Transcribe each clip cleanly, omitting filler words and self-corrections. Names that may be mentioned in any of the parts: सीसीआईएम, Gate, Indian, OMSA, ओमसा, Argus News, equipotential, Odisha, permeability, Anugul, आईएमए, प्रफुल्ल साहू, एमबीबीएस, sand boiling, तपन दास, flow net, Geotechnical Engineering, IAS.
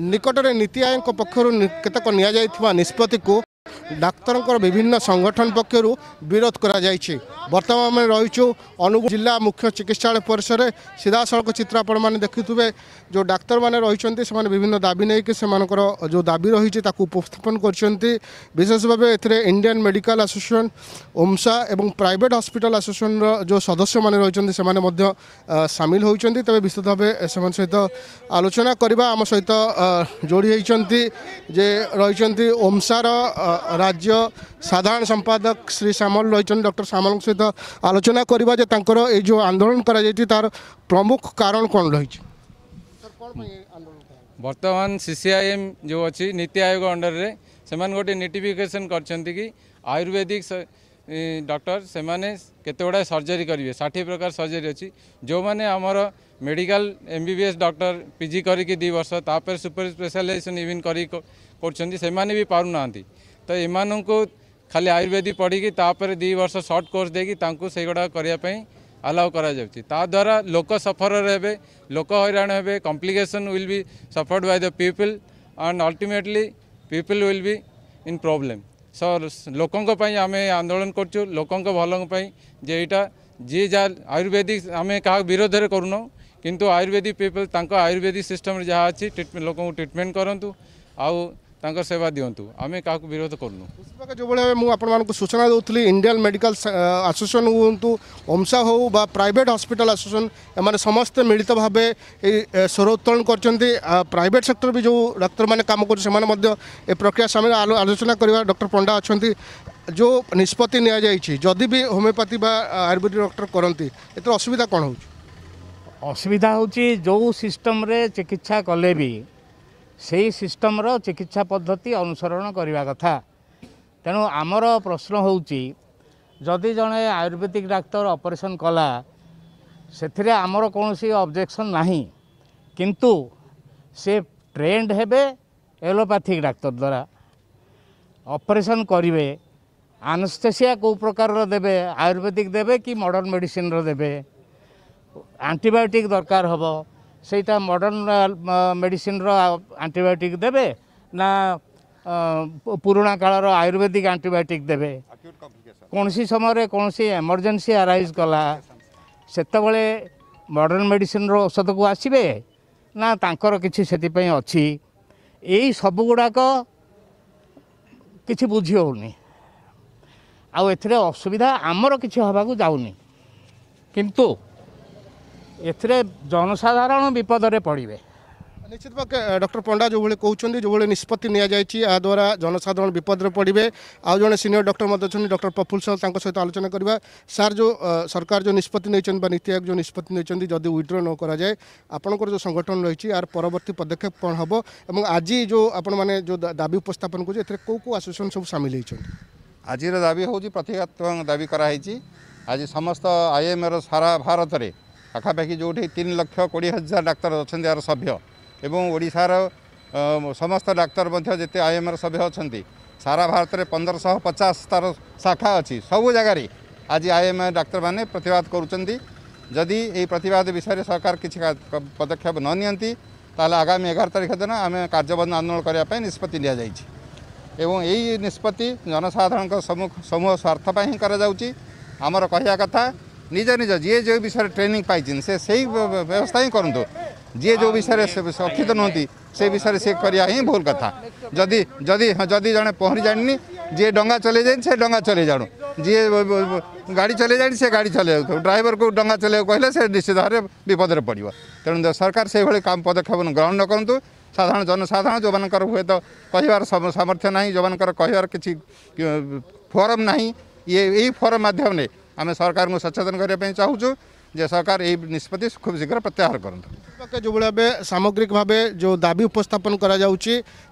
निकटरे नीति आयोग पक्षर केतक नि निष्पत्ति को डाक्तर विभिन्न संगठन पक्षर विरोध करा कर बर्तमान में रहीचु अनुगुल जिला मुख्य चिकित्सालय परिसर सीधा सड़क चित्र आपण मैंने देखुवे जो डाक्तर मैंने रही से विभिन्न दाबी नहीं जो दाबी रही उपस्थापन कर विशेष भाव इंडियन मेडिकल एसोसिएशन ओमसा एवं प्राइवेट हॉस्पिटल एसोसिएशन जो सदस्य मैंने रही से सामिल होती तेज विस्तृत भाव से सहित आलोचना करवा आम सहित जोड़ी होती जे रही ओमसार राज्य साधारण संपादक श्री सामल रही डॉक्टर सामल सहित आलोचना करवा जो आंदोलन कर प्रमुख कारण कौन रही बर्तमान सीसीआईएम जो अच्छी नीति आयोग अंडर रे से गोटे नोटिफिकेशन कर आयुर्वेदिक डॉक्टर से माने केते गुड़ा सर्जरी करेंगे 60 प्रकार सर्जरी अच्छी जो माने आमर मेडिकल एमबीबीएस डॉक्टर पीजी करके 2 वर्ष तापर सुपर स्पेशलाइजेशन इवन कर भी पारना तो एमं खाली आयुर्वेदिक पढ़ी तापर 2 वर्ष सर्ट कोर्स देखिए से गुड़ा करने अलाउ करा लोक सफर हे लोक हैराण हे complication will be suffered by the people and ultimately people will be in problem so लोकों पर आम आंदोलन करचु लोक भलपाई जे यहाँ जी जा आयुर्वेदिक आम क्या विरोध में करूँ किंतु आयुर्वेदिक पीपल तक आयुर्वेदिक सिस्टम जहाँ अच्छी लोक ट्रिटमेंट करूँ आउ तांकर सेवा दिंतु आम क्या विरोध करूँ जो भाई सूचना दूसरी इंडियन मेडिकल एसोसिएशन हूँ ओमसा हो बा प्राइवेट हॉस्पिटल एसोसिएशन एम समस्ते मिलित भाव स्वर उत्तोलन कर प्राइवेट सेक्टर भी जो डाक्तर मैंने काम कर प्रक्रिया सामने आलोचना करवा डॉक्टर पंडा अच्छा जो निष्पत्ति नि जदि भी होम्योपैथी आयुर्वेदिक डॉक्टर करती एत असुविधा कौन हो असुविधा हूँ जो सिस्टम रे चिकित्सा कले भी सेही सिस्टम रो चिकित्सा पद्धति अनुसरण करिबा कथा तेणु आमर प्रश्न होउची जदि जणे आयुर्वेदिक डाक्टर ऑपरेशन कला सेथिरे आमर कोनोसी ऑब्जेक्शन नाही किंतु से ट्रेंड हेबे एलोपैथिक डाक्टर द्वारा ऑपरेशन करिवे एनेस्थेसिया को प्रकार रो देबे आयुर्वेदिक देबे कि मॉडर्न मेडिसिन रो देबे एंटीबायोटिक दरकार हबो सेटा मॉडर्न मेडिसिन रो एंटीबायोटिक देबे ना पुराना कालर आयुर्वेदिक एंटीबायोटिक देबे कौन सी समय कौन सी एमरजेंसी आराइज कला सेतबळे मॉडर्न मेडिसिन रो औषध को आसीबे ना तांकर किछि सेति पई अछि एई सब गुड़ाक किछि बुझी होउनी आ एथरे असुविधा आमर किछि हबाकू जाउनी किंतु एथरे जनसाधारण विपद में पड़े निश्चित पक्ष डॉक्टर पंडा जो भाई कहते जो भाई निष्पत्ति निद्वारा जनसाधारण विपद में पड़े आज जन सीनियर डॉक्टर अच्छा डॉक्टर प्रफुल्ल साहू सहित आलोचना करवा सार जो सरकार जो निष्पत्ति नीति आयोग जो निष्पत्ति नहीं जदि विड्रो न कराए आपंकर जो संगठन रही यार परवर्ती पदक्षेप कौन हम और आज जो आपने जो दाबी उपस्थापन करें कौ कौ एसोसिएशन सब सामिल होती आज दाबी हूँ प्रतिघातमक दाबी कराई आज समस्त आईएमए रो सारा भारत में पाखापाखि जो 3,20,000 डाक्तर अच्छा यार सभ्य एवं ओडिशार समस्त डाक्तर जिते आईएमए सभ्य अच्छा सारा भारत में 1,550 तार शाखा अच्छी सबू जगार आज आईएमए डाक्तर मैंने प्रतिवाद करुँच जदि ये प्रतिवाद विषय में सरकार किसी पदक्षेप न नि आगामी 11 तारिख दिन आम कार्यबंद आंदोलन करने निष्पत्ति यही निष्पत्ति जनसाधारण समूह स्वार्थपाई ही करमर कह कथा निज निज जी जो विषय ट्रेनिंग पाइन से व्यवस्था ही करूँ जी जो विषय शिक्षित नुहति से विषय से करा ही भूल कथा जदि जदि जदि जड़े पहरी जानी जी डंगा चले जाए से डंगा चले जाणु जी गाड़ी चले जाए से गाड़ी चले जाऊ ड्राइवर को डंगा चले कहले से निश्चित भाव में विपद में पड़ो तेणु सरकार से काम पदक्षेप ग्रहण न करूँ साधारण जनसाधारण जो मान हे तो कहार सामर्थ्य ना जो मान कहार कि फोरम ना ये यही फोरम माध्यम में आम सरकार को सचेतन करने चाहूँ जे सरकार यही निष्पत्ति खूब शीघ्र प्रत्याहार करते जो भावे सामग्रिक भाव जो दाबी उपस्थापन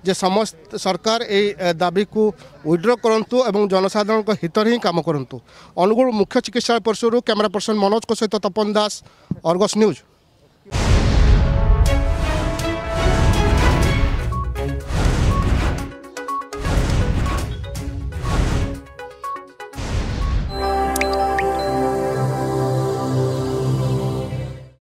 जे समस्त सरकार यही दाबी को विड्रो करूँ और जनसाधारण हित ही काम करूँ। अनुगुल मुख्य चिकित्सालय परिसर कैमरा पर्सन मनोज सहित तपन दास, आर्गस न्यूज।